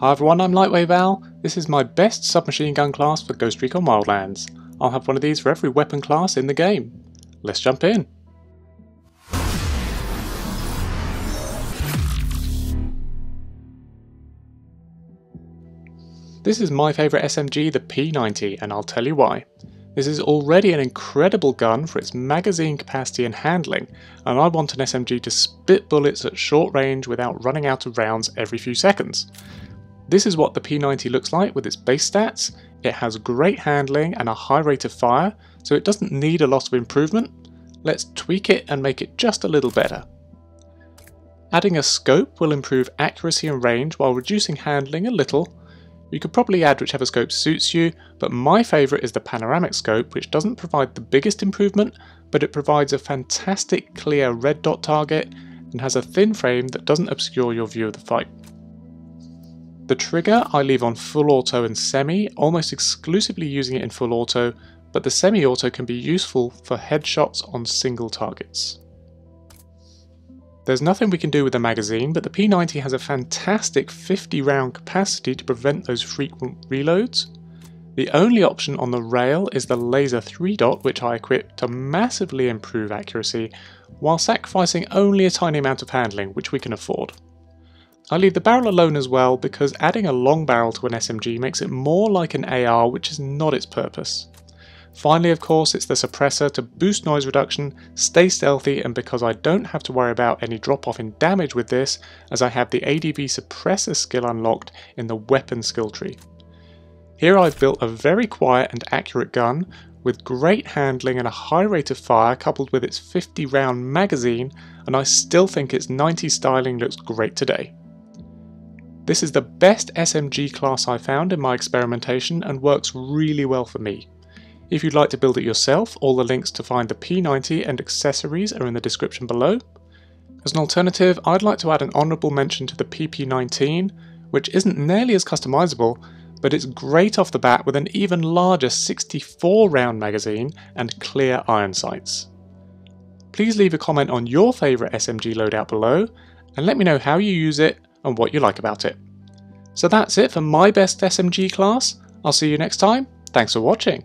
Hi everyone, I'm Lightwave Al. This is my best submachine gun class for Ghost Recon Wildlands. I'll have one of these for every weapon class in the game. Let's jump in. This is my favourite SMG, the P90, and I'll tell you why. This is already an incredible gun for its magazine capacity and handling, and I want an SMG to spit bullets at short range without running out of rounds every few seconds. This is what the P90 looks like with its base stats. It has great handling and a high rate of fire, so it doesn't need a lot of improvement. Let's tweak it and make it just a little better. Adding a scope will improve accuracy and range while reducing handling a little. You could probably add whichever scope suits you, but my favourite is the Panoramic scope, which doesn't provide the biggest improvement, but it provides a fantastic clear red dot target and has a thin frame that doesn't obscure your view of the fight. The trigger I leave on full auto and semi, almost exclusively using it in full auto, but the semi-auto can be useful for headshots on single targets. There's nothing we can do with the magazine, but the P90 has a fantastic 50 round capacity to prevent those frequent reloads. The only option on the rail is the Laser 3Dot, which I equip to massively improve accuracy, while sacrificing only a tiny amount of handling, which we can afford. I leave the barrel alone as well, because adding a long barrel to an SMG makes it more like an AR, which is not its purpose. Finally, of course, it's the suppressor to boost noise reduction, stay stealthy, and because I don't have to worry about any drop-off in damage with this, as I have the ADV suppressor skill unlocked in the weapon skill tree. Here I've built a very quiet and accurate gun, with great handling and a high rate of fire coupled with its 50 round magazine, and I still think its 90 styling looks great today. This is the best SMG class I found in my experimentation and works really well for me. If you'd like to build it yourself, all the links to find the P90 and accessories are in the description below. As an alternative, I'd like to add an honourable mention to the PP19, which isn't nearly as customisable, but it's great off the bat with an even larger 64 round magazine and clear iron sights. Please leave a comment on your favourite SMG loadout below, and let me know how you use it and what you like about it. So that's it for my best SMG class. I'll see you next time. Thanks for watching.